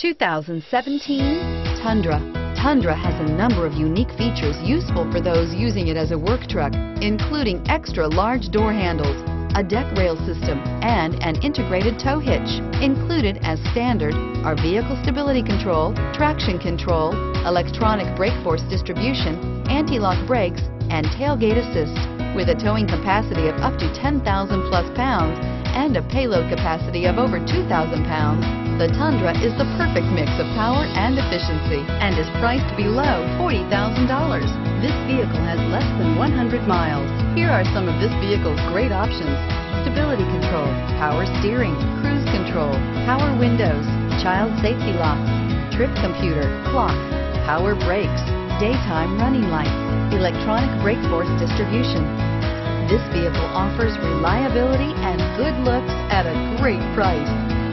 2017 Tundra. Tundra has a number of unique features useful for those using it as a work truck, including extra large door handles, a deck rail system, and an integrated tow hitch. Included as standard are vehicle stability control, traction control, electronic brake force distribution, anti-lock brakes, and tailgate assist. With a towing capacity of up to 10,000 plus pounds and a payload capacity of over 2,000 pounds, the Tundra is the perfect mix of power and efficiency and is priced below $40,000. This vehicle has less than 100 miles. Here are some of this vehicle's great options: stability control, power steering, cruise control, power windows, child safety locks, trip computer, clock, power brakes, daytime running lights, electronic brake force distribution. This vehicle offers reliability and good looks at a great price.